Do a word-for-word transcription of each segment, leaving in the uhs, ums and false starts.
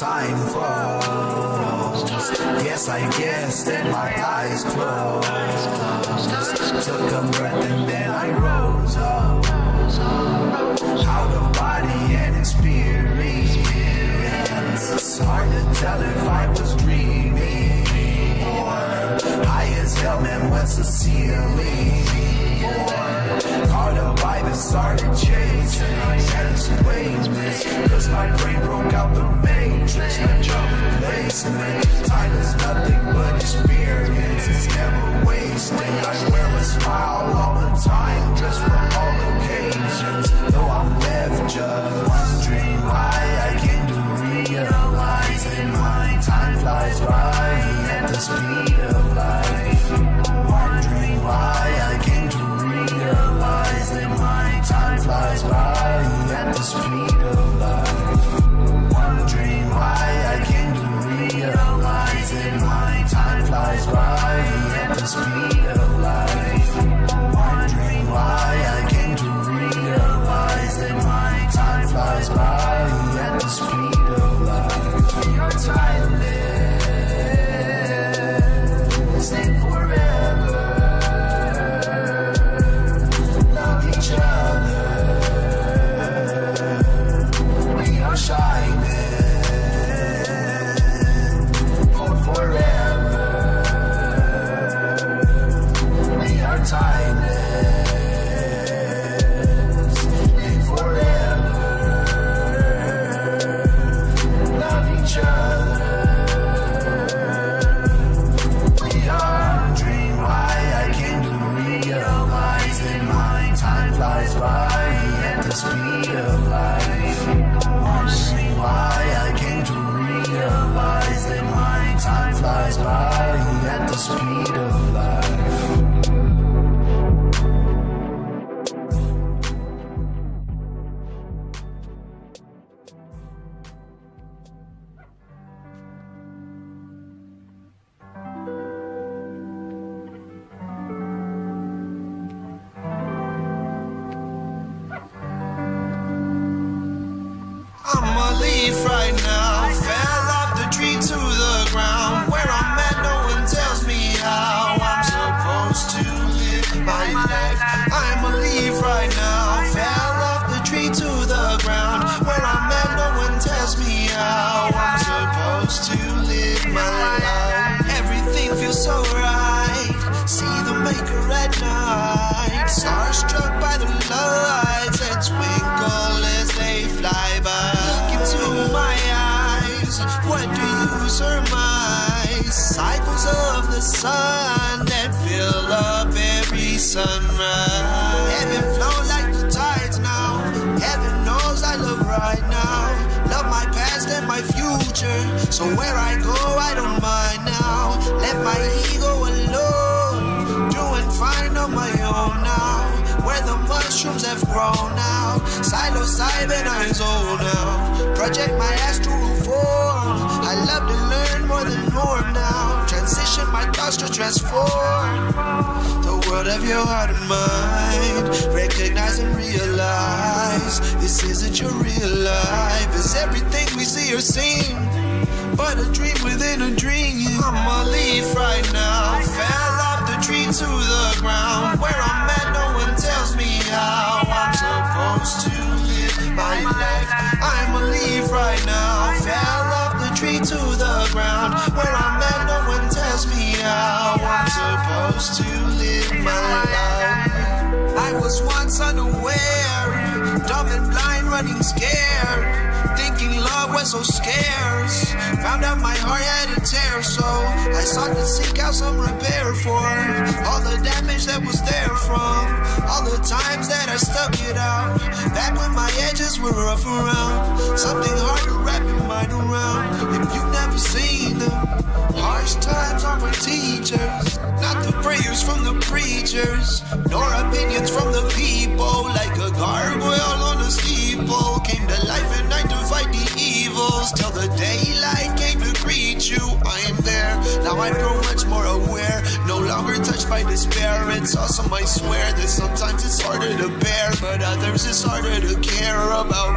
Time froze. Yes, I guess that my eyes closed. Took a breath and then I rose up, out of body and experience. It's hard to tell if I was dreaming or high as hell, man, what's the ceiling? Or caught up by the started chasing. I can't explain this, cause my brain broke out the matrix. My job replacement. Time is nothing but experience. It's never wasted. I wear a smile all the time, just for all occasions. Though I'm left just wondering why I came to realize that my time flies by at the speed of life. Wondering why I came to realize that my time flies by at the speed of life. Wondering why I came to realize that my time flies by at the speed of life. Wondering why I came to realize that my time flies by at the speed of life. Your time lives in forever. Sun that fill up every sunrise. Heaven flows like the tides now. Heaven knows I love right now. Love my past and my future, so where I go I don't mind now. Left my ego alone, doing fine on my own now. Where the mushrooms have grown now. Psilocybin eyes old now. Project my astral form. I love to learn more than norm now. Transition my thoughts to transform the world of your heart and mind. Recognize and realize this isn't your real life. It's everything we see or seem, but a dream within a dream. I'm a leaf right now. Fell off the tree to the ground. Where I'm at, no one tells me how I'm supposed to live my life. I'm a leaf right now. Fell off the tree to the ground. Where I'm at, no one tells me how I'm supposed to live my life. I was once unaware, dumb and blind, running scared. thinking love was so scarce. Found out my heart had a tear, so I sought to seek out some repair for all the damage that was there from all the times that I stuck it out. Back when my edges were rough around, something hard to wrap your mind around. If you've never seen them, harsh times are my teachers. Not the prayers from the preachers, nor opinions from the people. Like a gargoyle on a steeple, came to life at night to fight the evils. Till the daylight came to greet you, I am there. Now I've grown much more aware, no longer touched by despair. It's awesome, I swear, that sometimes it's harder to bear, but others it's harder to care about.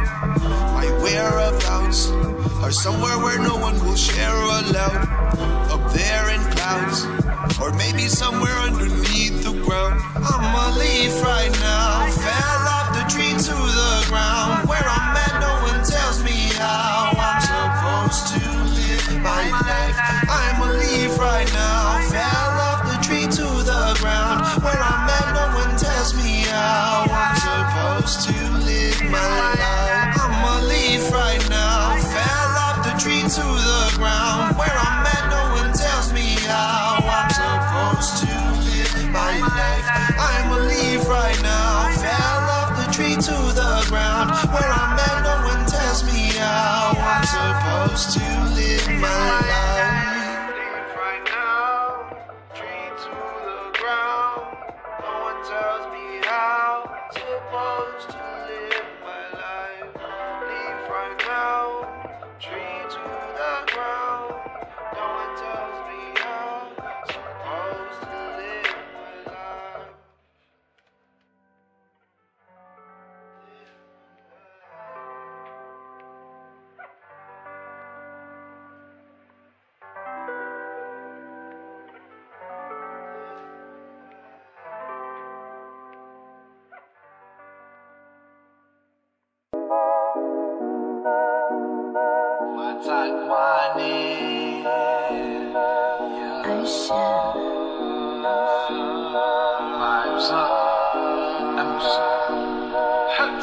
My whereabouts are somewhere where no one will share aloud, up there in clouds, or maybe somewhere underneath the ground. I'm a leaf right now, fell off the tree to the ground. Where I'm at, no one tells me how I'm supposed to live my life. I'm a leaf right now, fell off the tree to the ground. Where I'm at, no one tells me how I'm supposed to live my life. I'm a leaf right now, fell off the tree to the ground. Where I'm at, no one tells me how I'm supposed to live my life. I'm a leaf right now, fell off the tree to the ground. Where I'm at, no one tells me how I'm supposed to live my life. Leaf right now, tree to the ground. No one tells me how I'm supposed to live my life. Leaf right now, tree to the ground. No one tells me how I'm supposed to live my life.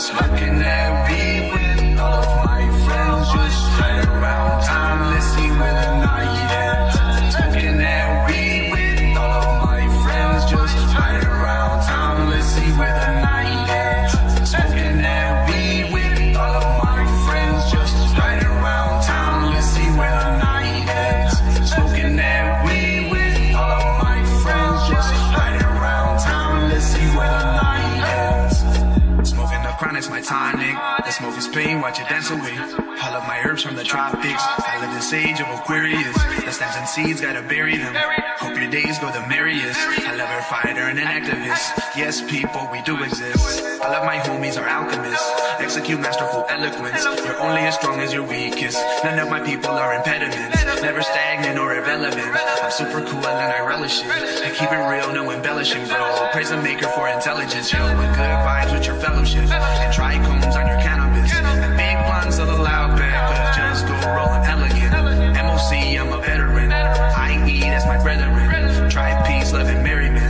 Smoking that weed with all of my friends, just right around time. Let's see whether or not you end. Smoking that weed with all of my friends, just right around time. Let's see whether or not you end. Smoking that weed with all of my friends, just right around time. Let's see whether or not you end. Smoking that weed with all of my friends, just right around time. Let's see whether or not you end. Smoking up chronic is my tonic. Let's smoke his pain, watch it dance away. All of my herbs from the tropics. I love the sage of Aquarius. The stems and seeds, gotta bury them. Hope your days go the merriest. I love her fighter and an activist. Yes, people, we do exist. I love my homies are alchemists. Execute masterful eloquence. You're only as strong as your weakest. None of my people are impediments. Never stagnant or irrelevant. I'm super cool and I relish it. I keep it real, no embellishing, bro. Praise the maker for intelligence, yo. With good vibes with your fellowship. And try combs on your cannabis. And big blunts of the loud band. Could've just go rolling elegant. M O C, I'm a veteran. I E, that's my brethren. Try peace, love, and merriment.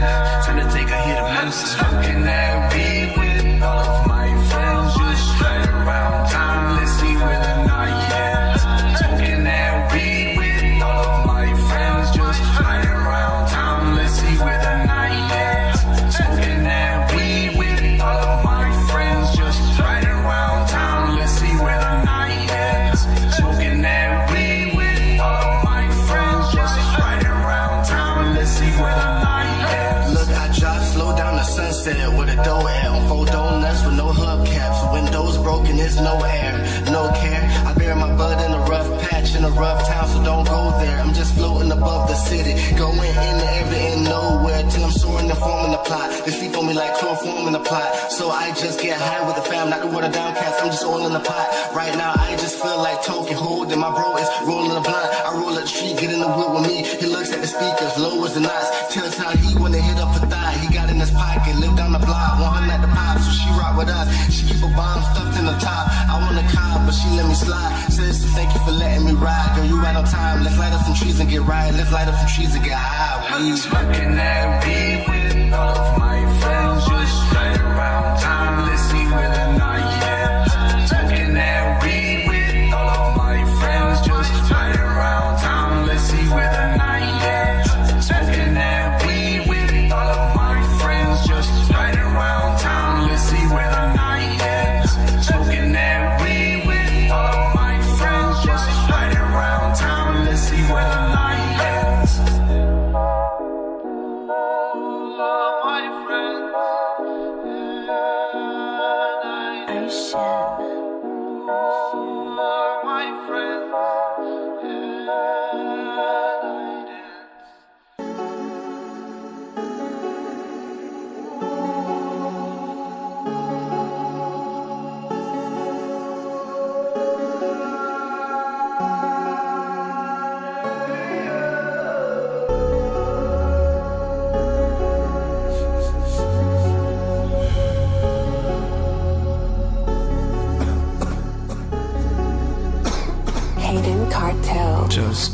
Time to take a hit of medicine. Smoking that weed with all of my friends, just right around time. Let's see where the night ends. Smoking that weed with all of my friends, just right around time. Let's see where the night ends. Smoking that weed with all of my friends, just right around time. Let's see where the night ends. Smoking that weed with all of my friends, just right around time. Let's see where the night ends. Look, I just slowed down the sunset with a dough at on four donuts with no hubcaps. Windows broken, there's no air, no care. I bury my butt in a rough patch in a rough town, so don't go there. I'm just floating above the city, going into every and nowhere till I'm soaring and forming the plot. They sleep on me like chloroform in the plot, so I just get high with the fam, not the water downcast. I'm just oiling the pot. Right now I just feel like Tolkien, holding my bro is rolling the blunt. I roll up the street, get in the wood with me. He looks at the speakers, low as the knots. Tells how he wanna hit up a thigh. He got in his pocket, lived down the block, want her at the pop, so she rock with us. She keep a bomb stuffed in the top. I want a car, but she let me slide. Says thank you for letting me ride. Girl, you right on time. Let's light up some trees and get right. Let's light up some trees and get high. I'm smoking that weed with all of my friends, just right around time. Let's see where the night ends. Smoking that weed with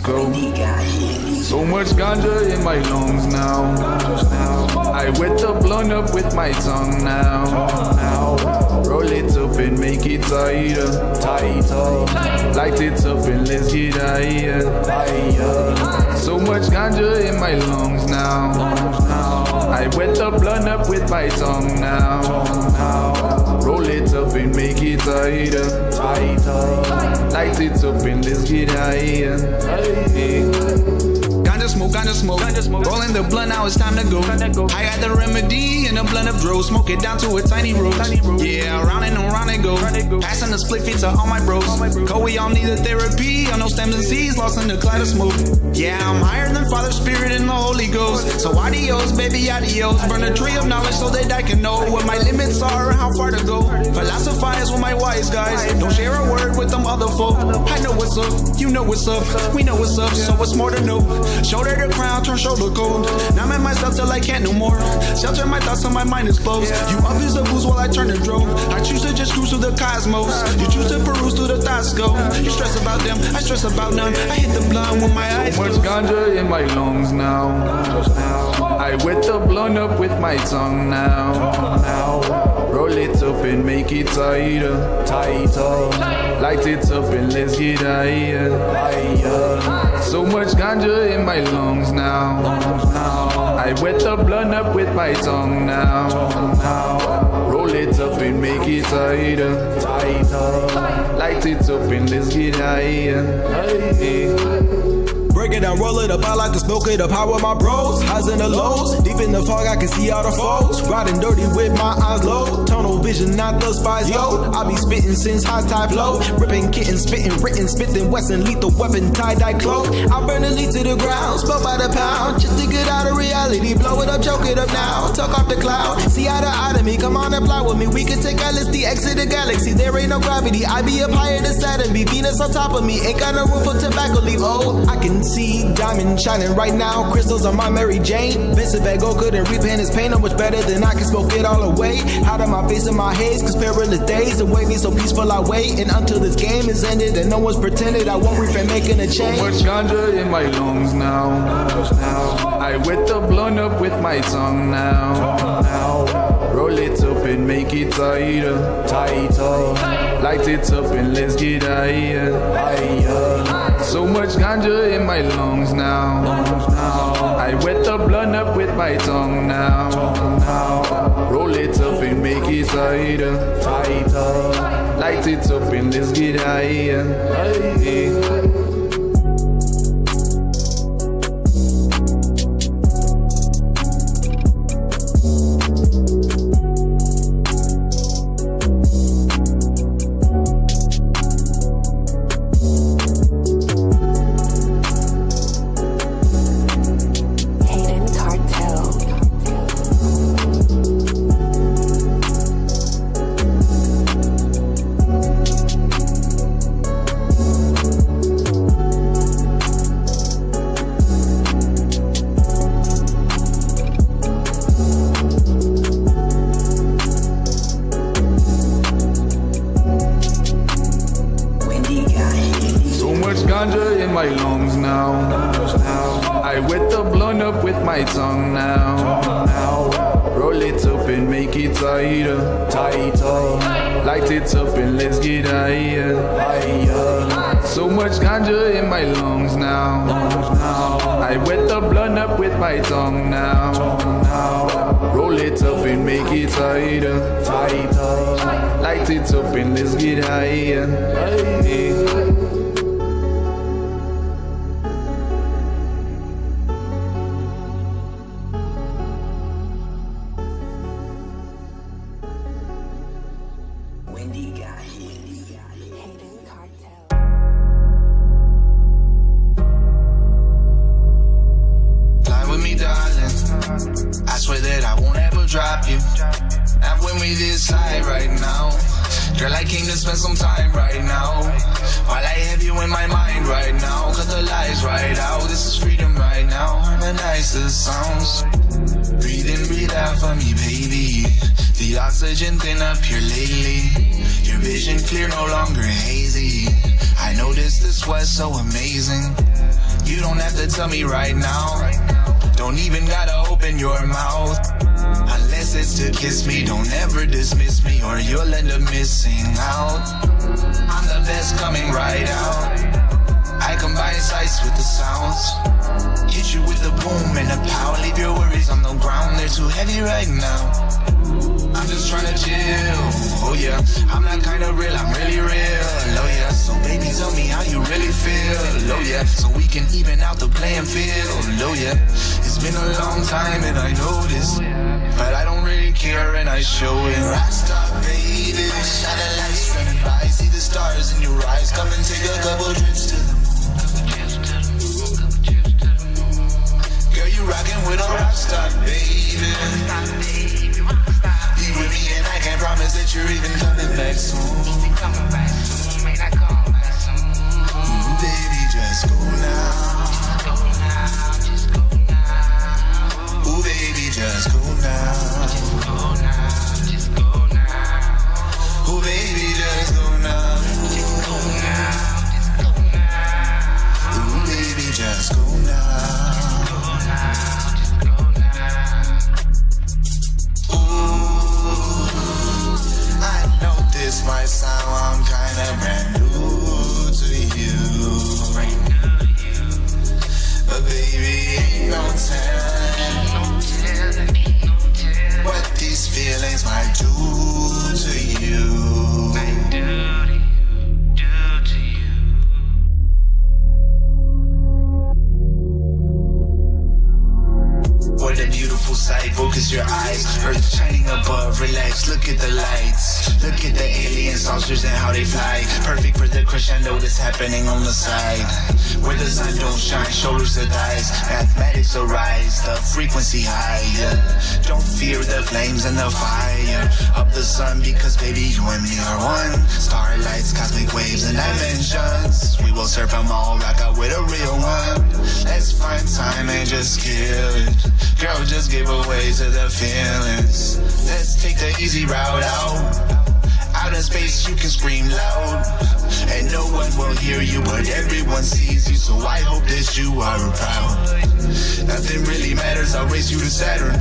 go. So much ganja in my lungs now. I wet the blunt up with my tongue now. Now roll it up and make it tighter, tighter. Light it up and let's get higher, higher. So much ganja in my lungs now. I wet the blunt up with my tongue now. Roll it up and make it tighter, tighter. Light it up and let's get higher, higher. Smoke, ganja smoke, ganja smoke. Rolling the blunt, now it's time to go. Time to go. I got the remedy in a blunt of dro. Smoke it down to a tiny rope. Yeah, round and around it go. go. Passing the split feet to all my bros. All my bros. Cause we all need a therapy. On no stems and seeds, lost in the cloud of smoke. Yeah, I'm higher than Father, Spirit, and the Holy Ghost. So adios, baby, adios. Burn a tree of knowledge so that I can know what my limits are and how far to go. Philosophize with my wise guys. Don't share a word with them other folk. I know what's up, you know what's up. We know what's up, so what's more to know? Shoulder to crown, turn shoulder cold. Now I'm at myself till I can't no more. Shelter my thoughts till my mind is closed. You up is the booze while I turn the drone. I choose to just cruise through the cosmos. You choose to peruse through the thoughts go. You stress about them, I stress about none. I hit the blunt with my eyes. So much ganja in my lungs now. I wet the blunt up with my tongue now. Now roll it up and make it tighter, tighter. Light it up and let's get higher, higher. So much ganja in my lungs now. I wet the blunt up with my tongue now. Roll it up and make it tighter, tighter. Light it up and let's get higher. Break it down, roll it up, I like to smoke it up. High with my bros, highs and the lows. Deep in the fog, I can see all the foes. Riding dirty with my eyes low. Tunnel vision, not the spies, yo. I be spitting since high tide flow. Ripping, kitten, spitting, written, spitting, western, lethal weapon, tie-dye cloak. I burn the lead to the ground, spoke by the pound. Just to get out of reality, blow it up, choke it up now. Tuck off the cloud, see eye to eye to me. Come on and fly with me, we can take L S D, exit the galaxy. There ain't no gravity, I be up higher than Saturn be. Venus on top of me, ain't got no room for tobacco leaf. Oh, I can see diamond shining right now. Crystals on my Mary Jane. Vincent Van Gogh couldn't repent his pain. I'm much better than I can smoke it all away. Out of my face and my haze, cause perilous days away me so peaceful I wait. And until this game is ended and no one's pretended, I won't repent making a change. So much ganja in my lungs now. I wet the blunt up with my tongue now. Roll it up and make it tighter, tighter. Light it up and let's get higher, higher. So much ganja in my my lungs now. I wet the blunt up with my tongue now. Roll it up and make it tighter, tighter. Light it up and let's get higher, higher. My lungs now. I wet the blunt up with my tongue now. Roll it up and make it tighter, tighter. Light it up and let's get higher, higher. So much ganja in my lungs now. I wet the blunt up with my tongue now. Roll it up and make it tighter, tighter. Light it up and let's get higher, higher. I swear that I won't ever drop you. Not with me this high right now. Girl, I came to spend some time right now. While I have you in my mind right now. Cut the lies right out, this is freedom right now. Harmonize the sounds. Breathe in, breathe out for me, baby. The oxygen thin up here lately. Your vision clear, no longer hazy. I noticed this was so amazing. You don't have to tell me right now. Don't even gotta open your mouth. Unless it's to kiss me, don't ever dismiss me, or you'll end up missing out. I'm the best coming right out. I combine sights with the sounds. Hit you with the boom and the power. Leave your worries on the ground, they're too heavy right now. I'm just tryna chill, oh yeah. I'm not kinda real, I'm really real, oh yeah. So baby, tell me how you really feel, oh yeah. So we can even out the playing field, oh yeah. It's been a long time and I know this, but I don't really care and I show it. Rockstar baby, shine a light streaming by. See the stars in your eyes. Come and take a couple trips to the moon. Girl, you rockin' with a rockstar baby. With me and I can't promise that you're even coming back soon. Coming back soon, man, I come back soon. Baby, just go now. Just go now, just go now. Ooh, baby, just go now. Just go now, just go now. Ooh, baby, just go now. Just go now, just go now. Ooh, baby, just go now. Just go now. This might sound I'm kinda brand new to you, but baby, ain't no telling what these feelings might do to you. What a beautiful sight, focus your eyes, earth shining above, relax, look at the lights. Look at the alien saucers and how they fly. Perfect for the crescendo that's happening on the side. Where the sun don't shine, shoulders are thighs. Mathematics arise, the frequency higher. Don't fear the flames and the fire. Up the sun because baby you and me are one. Starlights, cosmic waves and dimensions. We will surf them all, rock out with a real one. Let's find time and just kill it. Girl, just give away to the feelings. Let's take the easy route out. Out in space you can scream loud, and no one will hear you, but everyone sees you, so I hope that you are proud. Nothing really matters, I'll race you to Saturn,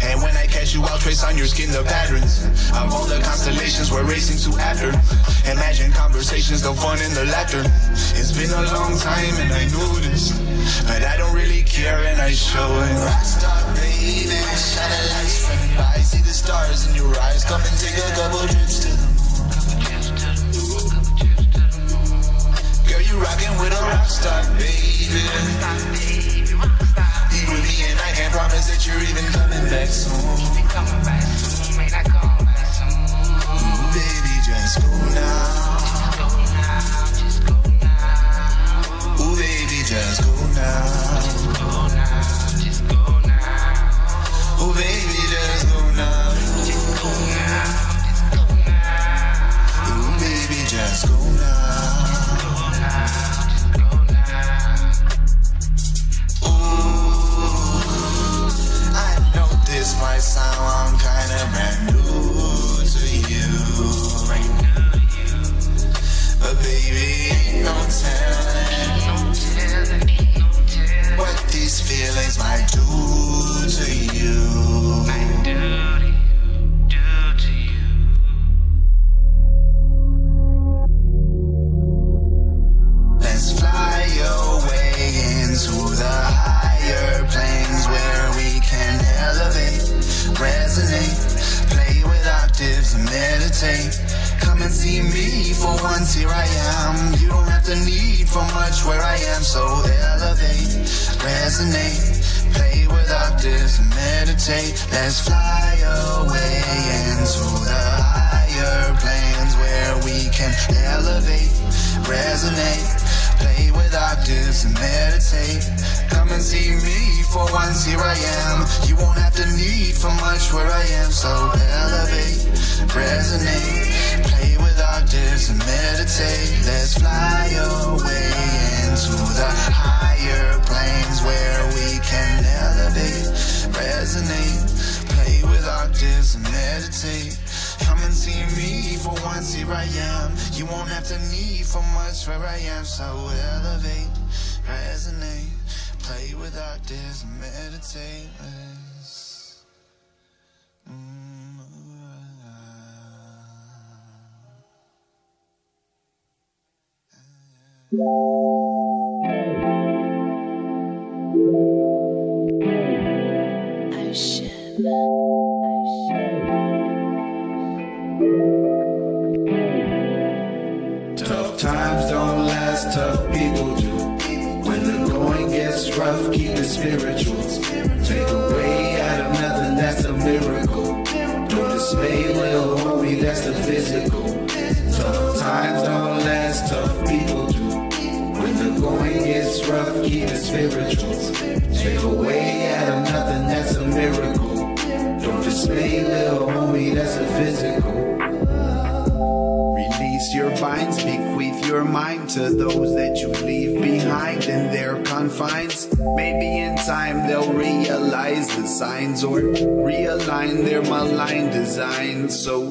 and when I catch you I'll trace on your skin the patterns of all the constellations we're racing to after. Imagine conversations, the fun and the laughter. It's been a long time and I know this, but I don't really care and I show it. Rockstar baby, shine a light streaming by. See the stars in your eyes. Come and take a couple trips to the moon. Rockin' with a rockstar, baby. Be with me and I can't promise that you're even coming back soon. Ooh, baby, just go now. Ooh, baby, just go now. Ooh, baby, just go now. Ooh, baby, just go now. This might sound I'm kinda brand new to you, but baby, ain't no telling what these feelings might do to you. Might do to you. Let's fly away into the higher planes where we can elevate. Resonate, play with octaves and meditate. Come and see me for once, here I am. You don't have to need for much where I am. So elevate, resonate, play with octaves and meditate. Let's fly away into the higher planes where we can elevate, resonate, play with octaves and meditate. Come and see me for once, here I am. You won't have to need for much where I am. So elevate, resonate, play with octaves and meditate. Let's fly away into the higher planes where we can elevate, resonate, play with octaves and meditate. Come and see me for once, here I am. You won't have to need for much where I am. So elevate, resonate, play with octaves and meditate less. Mm-hmm. Yeah. Tough times don't last, tough people do. When the going gets rough, keep it spiritual. Take away out of nothing, that's a miracle. Don't dismay, little homie, that's the physical. Tough times don't last, tough people do. When the going gets rough, keep it spiritual. Take away out of nothing, that's a miracle. Don't dismay, little homie, that's a physical. Release your binds, bequeath your mind to those that you leave behind in their confines. Maybe in time they'll realize the signs or realign their malign design. So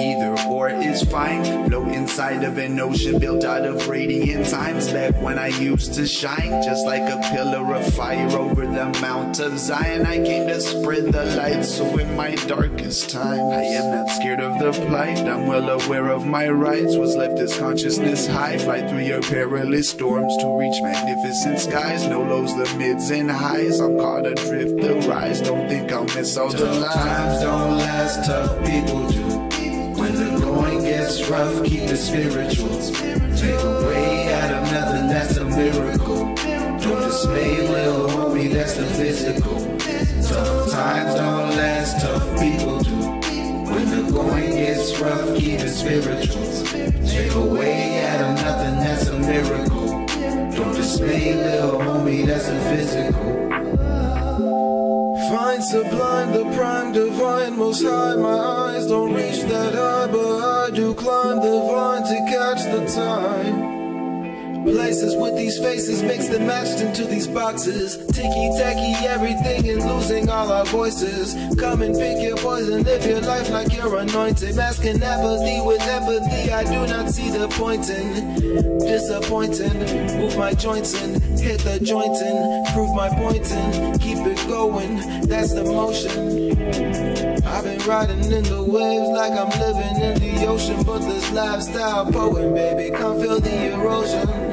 either or is fine. Float inside of an ocean built out of radiant times. Back when I used to shine, just like a pillar of fire over the Mount of Zion. I came to spread the light, so in my darkest time I am not scared of the plight. I'm well aware of my rights. What's left is consciousness high. Fly through your perilous storms to reach magnificent skies. No lows, the mids and highs. I'm caught adrift, the rise. Don't think I'll miss all the lies. Tough times don't last, tough people do. When the going gets rough, keep the spirituals. Take away out of nothing, that's a miracle. Don't dismay, little homie, that's the physical. Tough times don't last, tough people do. When the going gets rough, keep it spirituals. Take away out of nothing, that's a miracle. Don't dismay, little homie, that's a physical. Find sublime, the prime, divine, most high. My eyes don't reach that high, but I do climb the vine to catch the tide. Places with these faces mixed and matched into these boxes. Ticky-tacky everything and losing all our voices. Come and pick your poison, live your life like you're anointed. Masking apathy with empathy, I do not see the point in. Disappointing, move my joints in, hit the joint in, prove my point in, keep it going, that's the motion. I've been riding in the waves like I'm living in the ocean. But this lifestyle poem, baby, come feel the erosion.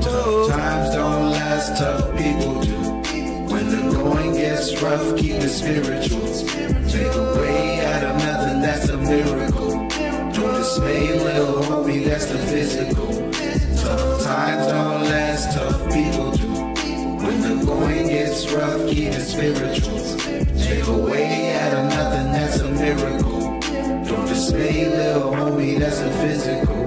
Tough times don't last, tough people do. When the going gets rough, keep the spirituals. Take away out of nothing, that's a miracle. Don't dismay, little homie, that's the physical. Tough times don't last, tough people do. When the going gets rough, keep the spirituals. Take away out of nothing, that's a miracle. Don't dismay, little homie, that's a physical.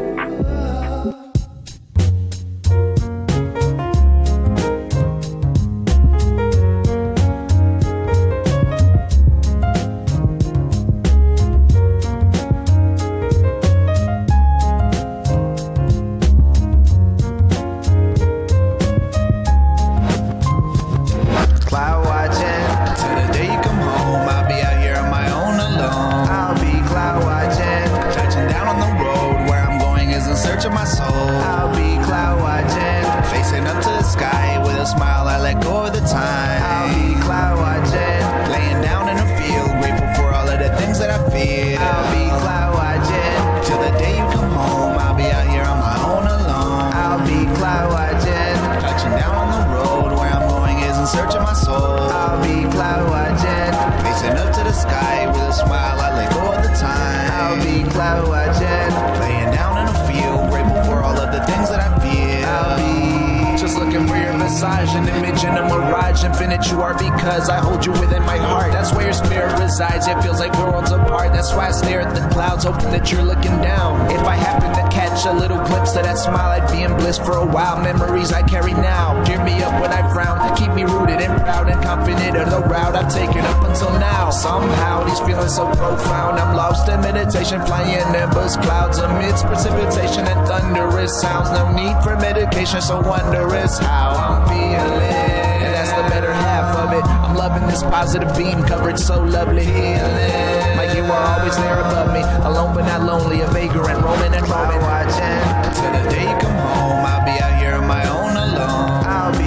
Flying embers, clouds amidst precipitation and thunderous sounds. No need for medication, so wondrous how I'm feeling. And that's the better half of it. I'm loving this positive beam coverage, so lovely. Feeling like you are always there above me, alone but not lonely, a vagrant roaming and roaming. Watching till the day you come home, I'll be out here on my own alone. I'll be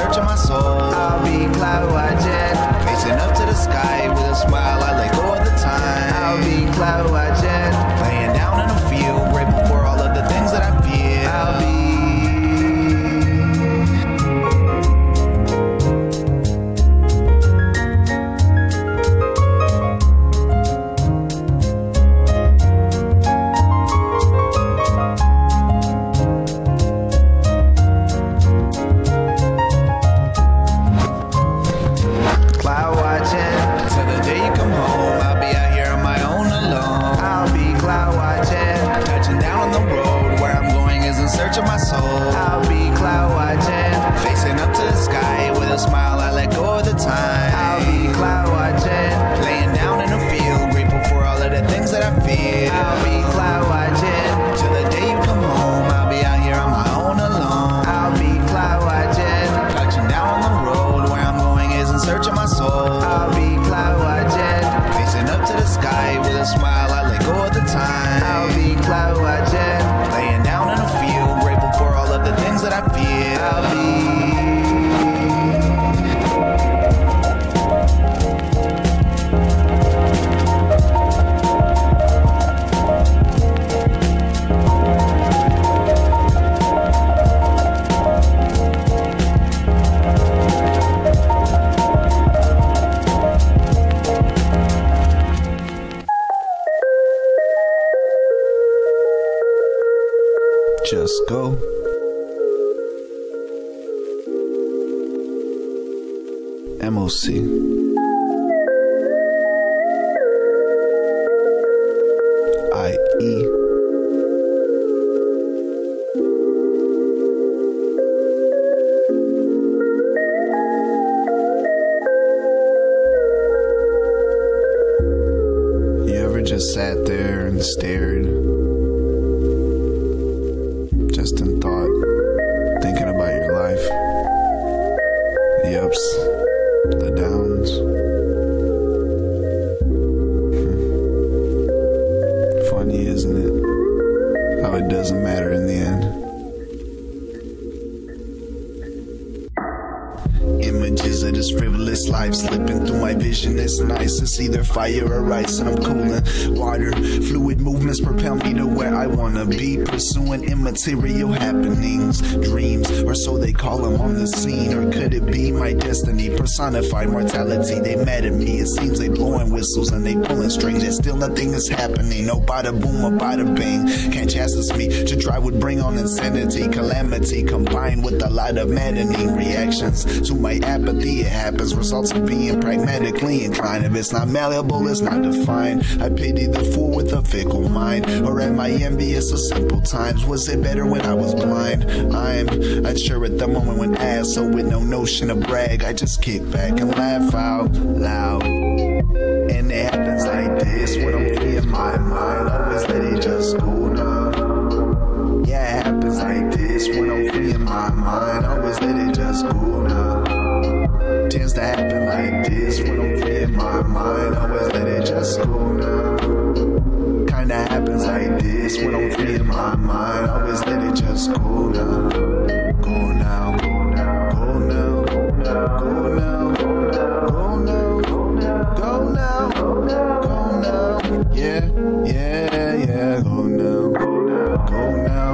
searching my soul. I'll be cloud-watching, facing up to the sky with a smile. I let go of the time. I'll be cloud-watching, laying down in a field, grateful for all of the things that I feel. I'll be. Just go. M O C. I E. You ever just sat there and stared? Just in thought, thinking about your life, the ups, the downs. Hmm. Funny, isn't it? How it doesn't matter in the end. Images of this frivolous life slipping through my vision. It's nice, it's either fire or ice. I'm cooling water, fluid movements propel me to where I wanna be, pursuing immaterial happenings, dreams, or so they call them on the scene. Or could it be my destiny, personified mortality? They mad at me, it seems they blowing whistles and they pulling strings, and still nothing is happening. No bada boom or bada bing, can't chastise me to try would bring on insanity, calamity combined with a lot of maddening reactions to my apathy. It happens, results of being pragmatically inclined. If it's not malleable, it's not defined. I pity the fool with a fickle mind. Or am I envious of simple times? Was it better when I was blind? I'm unsure at the moment when asked, so with no notion to brag, I just kick back and laugh out loud. And it happens like this when I'm free in my mind. Always let it just go now. Yeah, it happens like this when I'm free in my mind. Always let it just go now. Tends to happen like this when I'm free in my mind. Always let it just go now. Kinda happens like this when I'm free in my mind. Always let it just go now. Go now. Go now. Go now. Go now. Go now. Go now. Go now. Yeah, yeah, yeah. Go now. Go now.